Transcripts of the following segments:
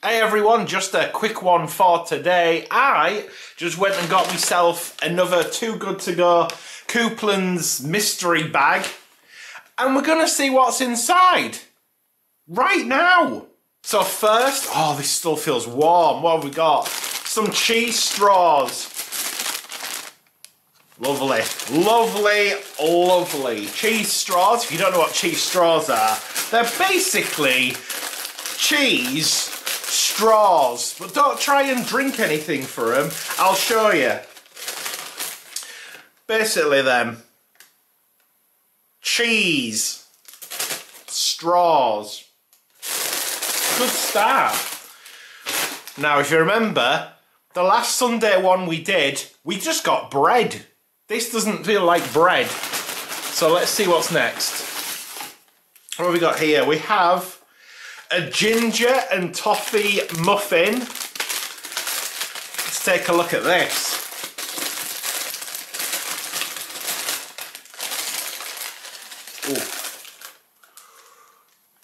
Hey everyone, just a quick one for today. I just went and got myself another Too Good To Go Cooplands mystery bag, and we're gonna see what's inside right now. So first, oh, this still feels warm. What have we got? Some cheese straws. Lovely, lovely, lovely. Cheese straws. If you don't know what cheese straws are, they're basically cheese straws, but don't try and drink anything for them. I'll show you. Basically them cheese straws. Good start. Now if you remember the last Sunday one we did, we just got bread. This doesn't feel like bread. So let's see what's next. What have we got here? We have a ginger and toffee muffin. Let's take a look at this. Ooh.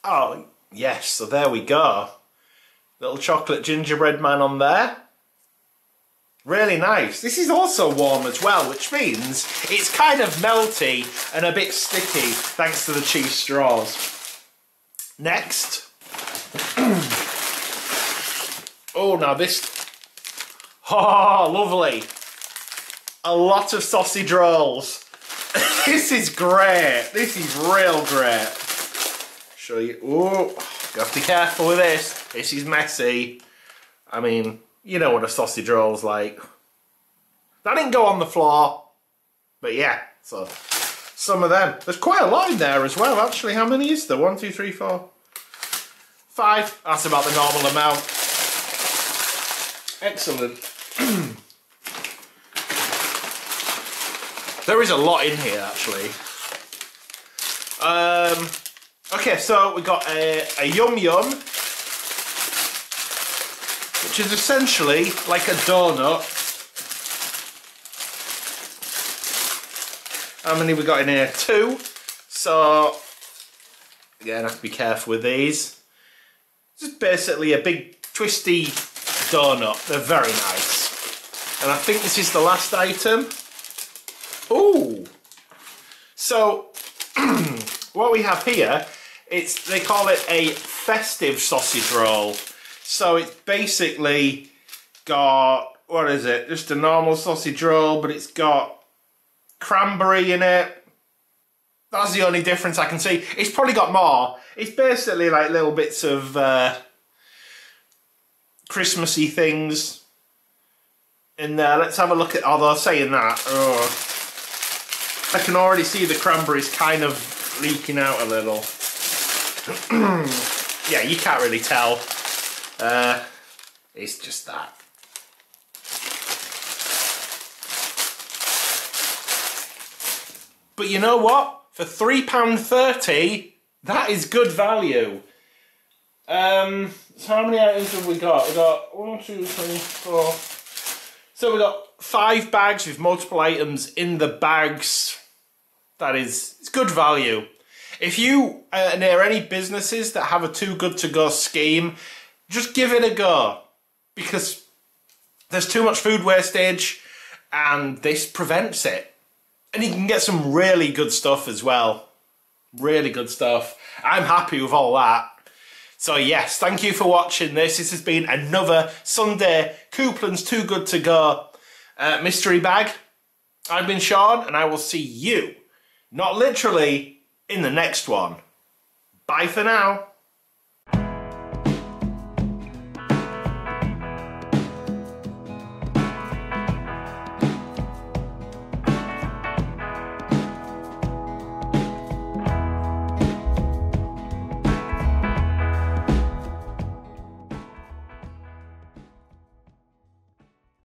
Oh, yes, so there we go. Little chocolate gingerbread man on there. Really nice. This is also warm as well, which means it's kind of melty and a bit sticky thanks to the cheese straws. Next. Oh, now this, oh, lovely, a lot of sausage rolls. This is great, this is real great. Show you, oh, you have to be careful with this, this is messy. I mean, you know what a sausage roll's like. That didn't go on the floor, but yeah, so some of them. There's quite a lot in there as well, actually. How many is there? 1, 2, 3, 4, 5, that's about the normal amount. Excellent. There is a lot in here, actually. Okay, so we got a yum yum, which is essentially like a donut. How many we got in here? 2. So again, I have to be careful with these. Just basically a big twisty donut. They're very nice. And I think this is the last item. Ooh! So, what we have here, they call it a festive sausage roll. So it's basically got, what is it? Just a normal sausage roll, but it's got cranberry in it. That's the only difference I can see. It's probably got more. It's basically like little bits of Christmassy things in there. Let's have a look at, although saying that, oh, I can already see the cranberries kind of leaking out a little. Yeah, you can't really tell. It's just that. But you know what? For £3.30, that is good value. So how many items have we got? We got 1, 2, 3, 4. So we got 5 bags with multiple items in the bags. That is, it's good value. If you are near any businesses that have a Too Good To Go scheme, just give it a go, because there's too much food wastage and this prevents it. And you can get some really good stuff as well. Really good stuff. I'm happy with all that. So yes, thank you for watching this. This has been another Sunday Cooplands Too Good To Go mystery bag. I've been Sean, and I will see you, not literally, in the next one. Bye for now.